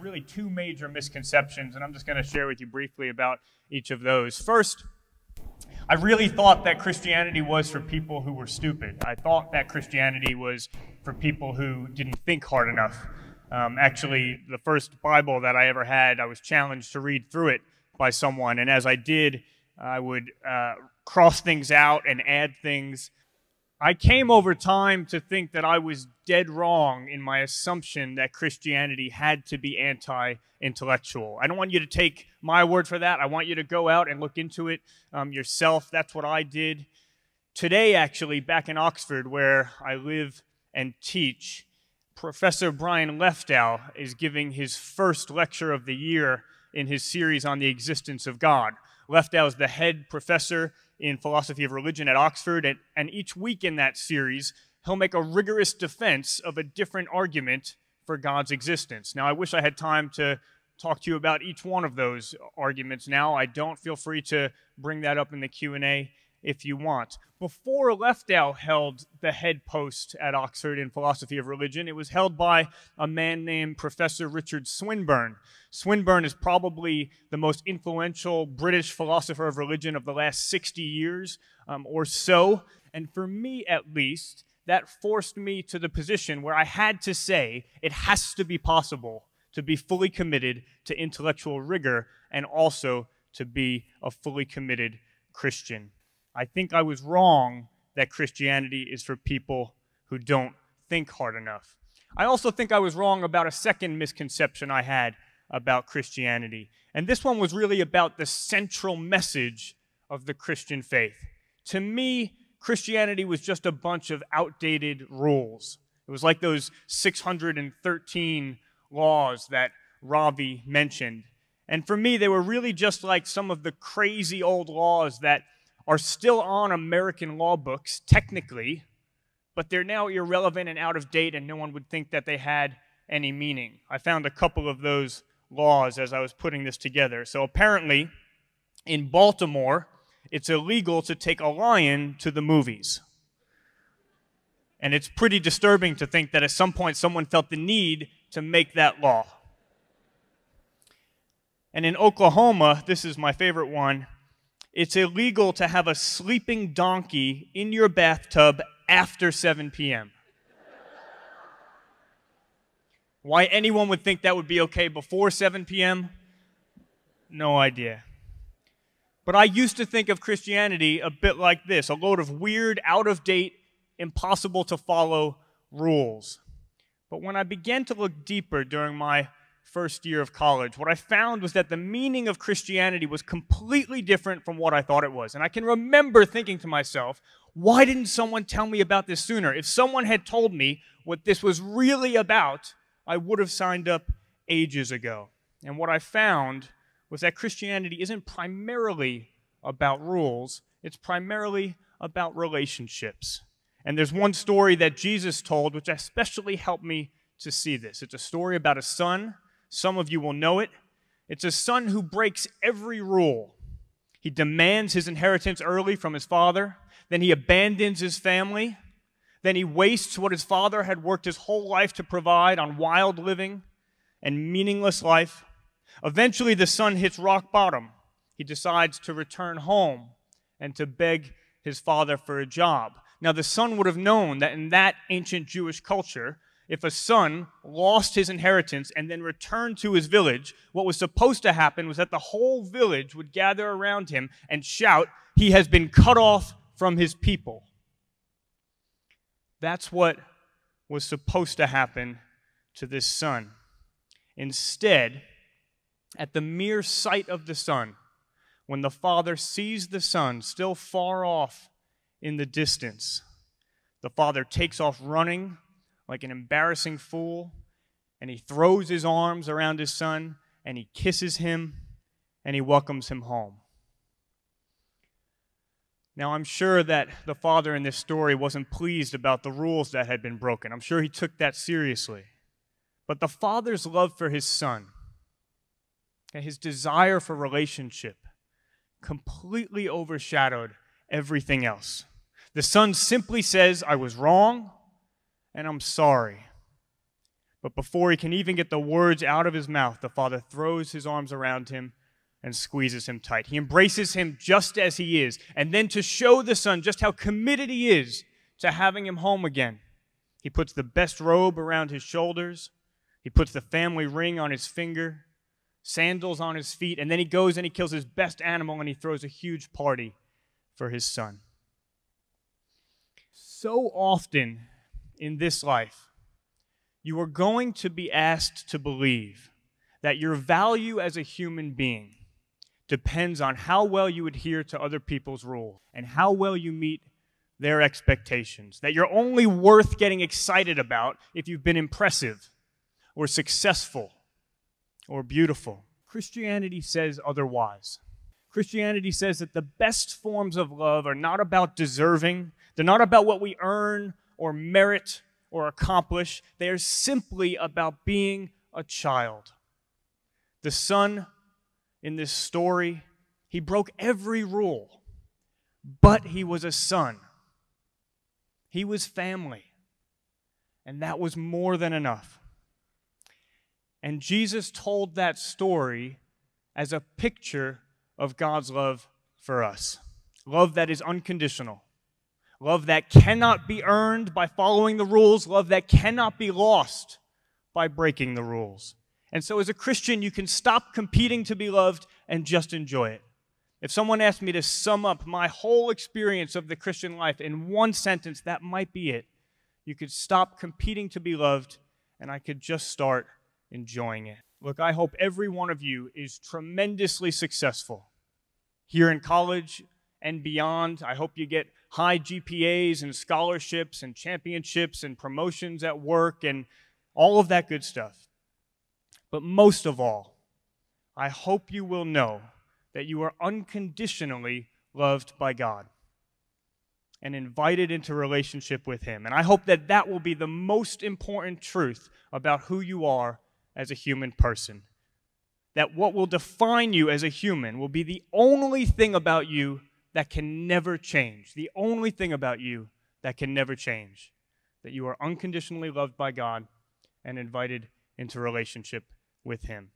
really two major misconceptions, and I'm just going to share with you briefly about each of those. First, I really thought that Christianity was for people who were stupid. I thought that Christianity was for people who didn't think hard enough. Actually, the first Bible that I ever had, I was challenged to read through it by someone, and as I did, I would cross things out and add things. I came over time to think that I was dead wrong in my assumption that Christianity had to be anti-intellectual. I don't want you to take my word for that. I want you to go out and look into it yourself. That's what I did. Today, actually, back in Oxford, where I live and teach, Professor Brian Leftow is giving his first lecture of the year in his series on the existence of God. Leftow is the head professor in philosophy of religion at Oxford, and each week in that series, he'll make a rigorous defense of a different argument for God's existence. Now, I wish I had time to talk to you about each one of those arguments now. I don't. Feel free to bring that up in the Q&A if you want. Before Leftow held the head post at Oxford in philosophy of religion, it was held by a man named Professor Richard Swinburne. Swinburne is probably the most influential British philosopher of religion of the last 60 years or so, and for me at least, that forced me to the position where I had to say it has to be possible to be fully committed to intellectual rigor and also to be a fully committed Christian. I think I was wrong that Christianity is for people who don't think hard enough. I also think I was wrong about a second misconception I had about Christianity. And this one was really about the central message of the Christian faith. To me, Christianity was just a bunch of outdated rules. It was like those 613 laws that Ravi mentioned. And for me, they were really just like some of the crazy old laws that are still on American law books, technically, but they're now irrelevant and out of date, and no one would think that they had any meaning. I found a couple of those laws as I was putting this together. So apparently, in Baltimore, it's illegal to take a lion to the movies. And it's pretty disturbing to think that at some point someone felt the need to make that law. And in Oklahoma, this is my favorite one, it's illegal to have a sleeping donkey in your bathtub after 7 p.m. Why anyone would think that would be okay before 7 p.m., no idea. But I used to think of Christianity a bit like this, a load of weird, out-of-date, impossible-to-follow rules. But when I began to look deeper during my first year of college, what I found was that the meaning of Christianity was completely different from what I thought it was. And I can remember thinking to myself, why didn't someone tell me about this sooner? If someone had told me what this was really about, I would have signed up ages ago. And what I found was that Christianity isn't primarily about rules, it's primarily about relationships. And there's one story that Jesus told which especially helped me to see this. It's a story about a son. Some of you will know it. It's a son who breaks every rule. He demands his inheritance early from his father. Then he abandons his family. Then he wastes what his father had worked his whole life to provide on wild living and meaningless life. Eventually, the son hits rock bottom. He decides to return home and to beg his father for a job. Now, the son would have known that in that ancient Jewish culture, if a son lost his inheritance and then returned to his village, what was supposed to happen was that the whole village would gather around him and shout, "He has been cut off from his people." That's what was supposed to happen to this son. Instead, at the mere sight of the son, when the father sees the son still far off in the distance, the father takes off running like an embarrassing fool, and he throws his arms around his son, and he kisses him, and he welcomes him home. Now, I'm sure that the father in this story wasn't pleased about the rules that had been broken. I'm sure he took that seriously. But the father's love for his son, and his desire for relationship, completely overshadowed everything else. The son simply says, "I was wrong, and I'm sorry." But before he can even get the words out of his mouth, the father throws his arms around him and squeezes him tight. He embraces him just as he is. And then to show the son just how committed he is to having him home again, he puts the best robe around his shoulders. He puts the family ring on his finger, sandals on his feet, and then he goes and he kills his best animal and he throws a huge party for his son. So often in this life, you are going to be asked to believe that your value as a human being depends on how well you adhere to other people's rules and how well you meet their expectations, that you're only worth getting excited about if you've been impressive or successful or beautiful. Christianity says otherwise. Christianity says that the best forms of love are not about deserving. They're not about what we earn or merit or accomplish. They are simply about being a child. The son in this story, he broke every rule, but he was a son. He was family, and that was more than enough. And Jesus told that story as a picture of God's love for us, love that is unconditional, love that cannot be earned by following the rules, love that cannot be lost by breaking the rules. And so as a Christian, you can stop competing to be loved and just enjoy it. If someone asked me to sum up my whole experience of the Christian life in one sentence, that might be it. You could stop competing to be loved, and I could just start enjoying it. Look, I hope every one of you is tremendously successful here in college and beyond. I hope you get high GPAs and scholarships and championships and promotions at work and all of that good stuff. But most of all, I hope you will know that you are unconditionally loved by God and invited into relationship with Him. And I hope that that will be the most important truth about who you are as a human person. That what will define you as a human will be the only thing about you that can never change. The only thing about you that can never change. That you are unconditionally loved by God and invited into relationship with Him.